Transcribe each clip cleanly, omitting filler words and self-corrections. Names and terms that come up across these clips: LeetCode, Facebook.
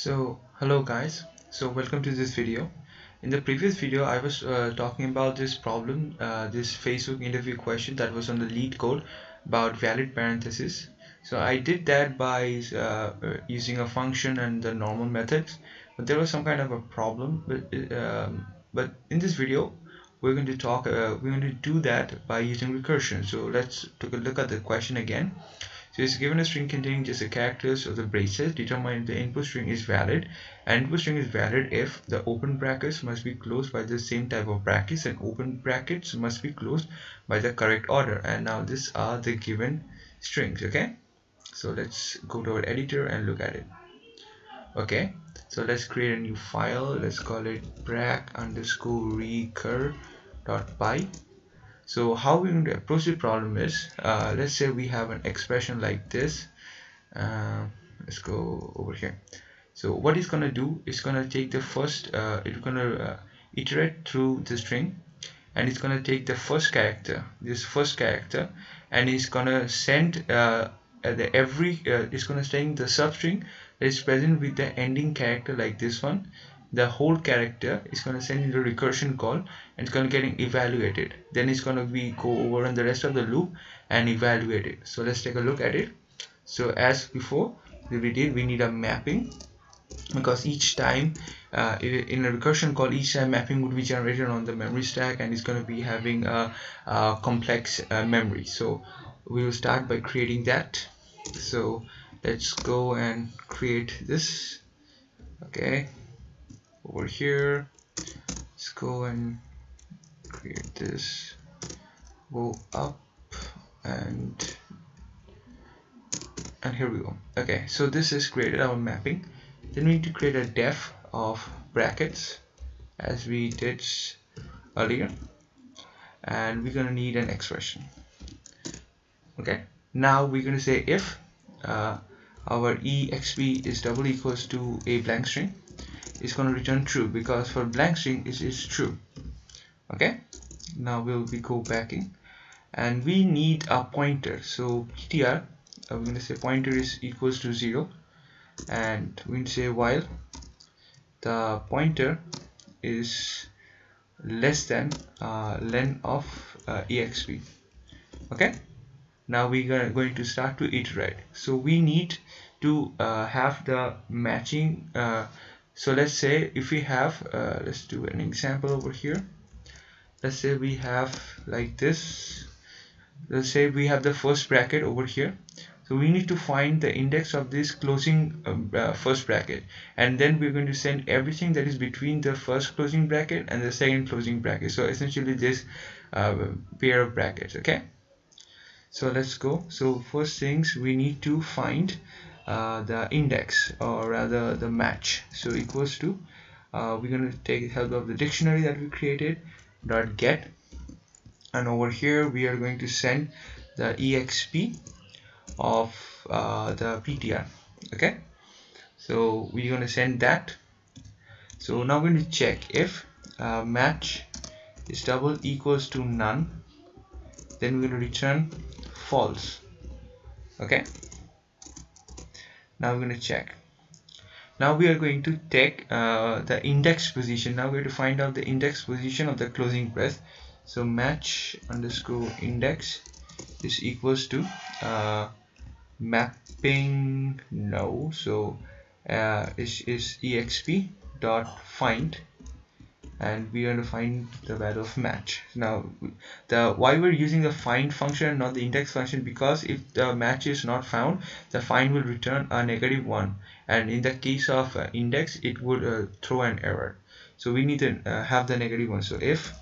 So hello guys, so welcome to this video. In the previous video I was talking about this problem, this Facebook interview question that was on the lead code about valid parentheses. So I did that by using a function and the normal methods, but there was some kind of a problem. But in this video we're going to do that by using recursion. So let's take a look at the question again. So it's given a string containing just the characters of the braces. Determine if the input string is valid. An input string is valid if the open brackets must be closed by the same type of brackets and open brackets must be closed by the correct order. And now these are the given strings. Okay, so let's go to our editor and look at it. Okay, so let's create a new file. Let's call it brack_recur.py. So how we're going to approach the problem is, let's say we have an expression like this. Let's go over here. So what it's going to do is going to take the first, iterate through the string, and it's going to take the first character, and it's going to send it's going to send the substring that is present with the ending character like this one. The whole character is going to send in the recursion call and it's going to get evaluated. Then it's going to go over on the rest of the loop and evaluate it. So let's take a look at it. So as before we did, we need a mapping, because each time in a recursion call, each time mapping would be generated on the memory stack and it's going to be having a complex memory. So we will start by creating that. So let's go and create this. Okay, over here let's go and create this, go up and here we go. Okay, so this is created, our mapping. Then we need to create a def of brackets as we did earlier, and we're gonna need an expression. Okay, now we're gonna say if our exp is double equals to a blank string, it's going to return true, because for blank string it is true. Okay, now we'll go back in and we need a pointer. So ptr, we're going to say pointer is equals to 0, and we will say while the pointer is less than len of exp. Okay, now we are going to start to iterate. So we need to have the matching. So let's say if we have, let's do an example over here. Let's say we have like this. Let's say we have the first bracket over here. So we need to find the index of this closing first bracket, and then we're going to send everything that is between the first closing bracket and the second closing bracket. So essentially this pair of brackets. Okay, so let's go. So first things, we need to find the index, or rather the match. So equals to, we're going to take help of the dictionary that we created, dot get, and over here we are going to send the exp of the ptr. Okay, so we're going to send that. So now we're going to check if match is double equals to none, then we're going to return false. Okay, now we're going to check. Now we are going to take the index position. Now we're going to find out the index position of the closing brace. So match underscore index is equals to mapping no. So is exp dot find, and we are going to find the value of match. Now why we're using the find function, not the index function, because if the match is not found, the find will return a negative one, and in the case of index it would throw an error. So we need to have the negative one. So if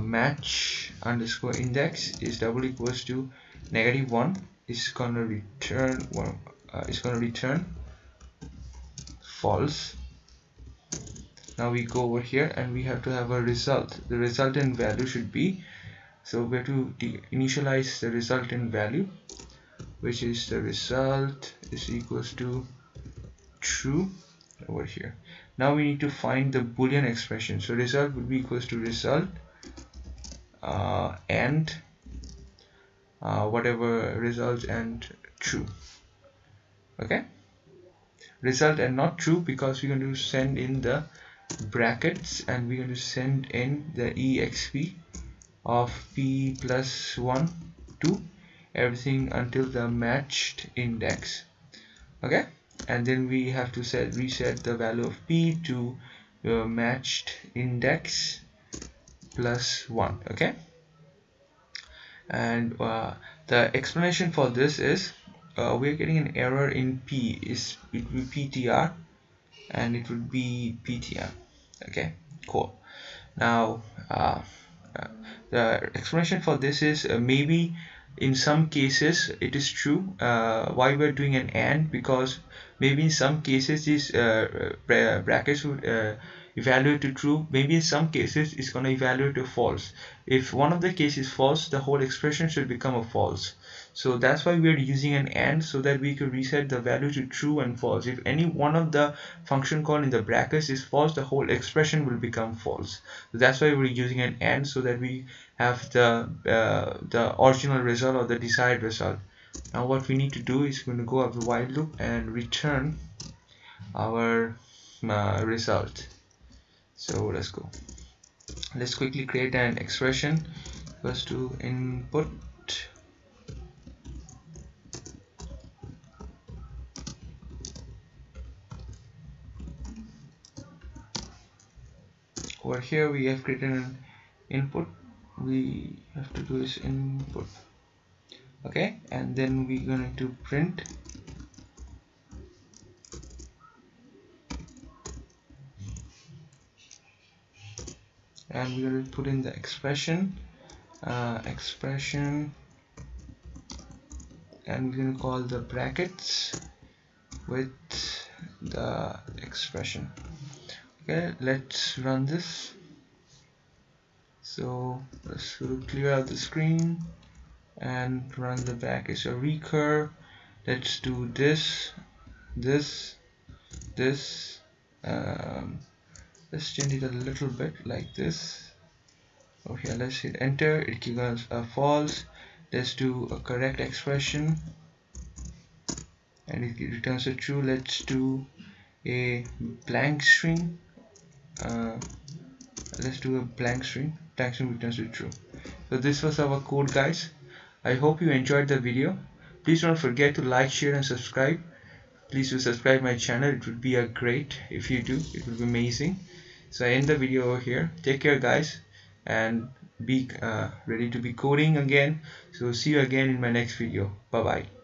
match underscore index is double equals to negative one, it's going to return one, it's going to return false. Now we go over here and we have to have a result. The resultant value should be, so we have to initialize the resultant value, which is the result is equals to true over here. Now we need to find the boolean expression. So result would be equals to result and whatever result and true. Okay, result and not true, because we're going to send in the brackets and we're going to send in the exp of p plus 1 to everything until the matched index. Okay, and then we have to reset the value of p to the matched index plus 1. Okay, and the explanation for this is we're getting an error in p, it will be ptr, and it would be ptr. Okay, cool. Now the explanation for this is maybe in some cases it is true. Why we're doing an and? Because maybe in some cases these brackets would evaluate to true, maybe in some cases it's going to evaluate to false. If one of the cases is false, the whole expression should become a false. So that's why we're using an and, so that we could reset the value to true and false. If any one of the function called in the brackets is false, the whole expression will become false. So that's why we're using an and, so that we have the original result or the desired result. Now what we need to do is we're going to go up the while loop and return our result. So let's go. Let's quickly create an expression. First to input over here, we have created an input. We have to do is input. Okay, and then we're going to print and we will put in the expression and we're going to call the brackets with the expression. Okay, let's run this. So let's clear out the screen and run the brackets or recur. Let's do this. Let's change it a little bit like this. Okay, let's hit enter. It gives us a false. Let's do a correct expression and it returns a true. Let's do a blank string. Let's do a blank string. Blank string returns to true. So this was our code, guys. I hope you enjoyed the video. Please don't forget to like, share and subscribe. Please do subscribe my channel. It would be a great if you do. It would be amazing. So I end the video over here. Take care, guys, and be ready to be coding again. So see you again in my next video. Bye bye.